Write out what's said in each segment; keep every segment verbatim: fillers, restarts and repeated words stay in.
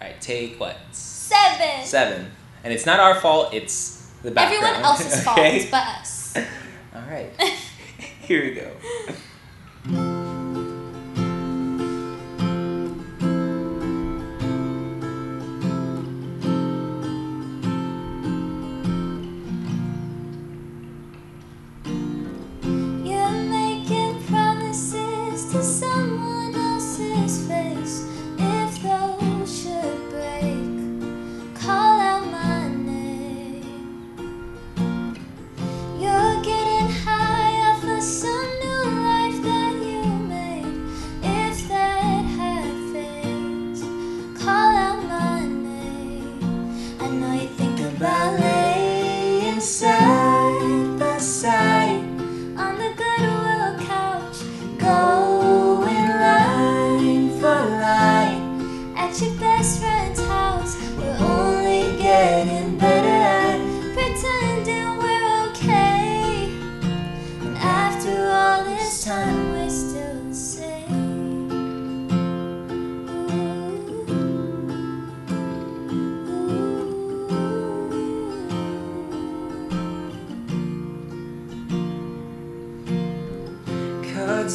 All right, take what? Seven. Seven. And it's not our fault, it's the background. Everyone else's okay? fault, but us. All right. Here we go.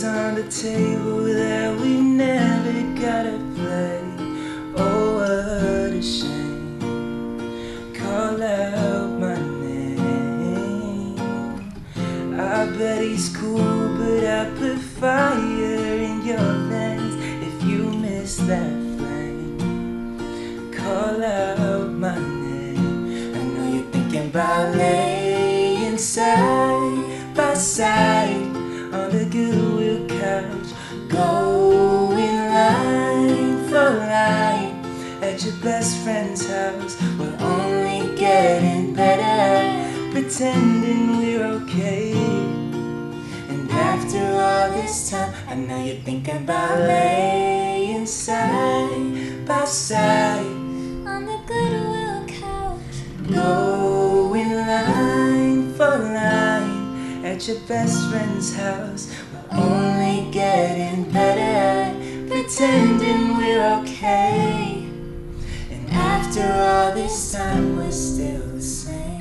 On the table that we never gotta play. Oh, what a shame. Call out my name. I bet he's cool, but I put fire in your hands if you miss that flame. Call out my name. I know you're thinking about laying side by side on the goodwill couch, going line for line at your best friend's house. We're only getting better, pretending we're okay. And after all this time, I know you're thinking about laying side by side on the goodwill couch, going line for line at your best friend's house. We're only getting better, pretending we're okay. And after all this time, we're still the same.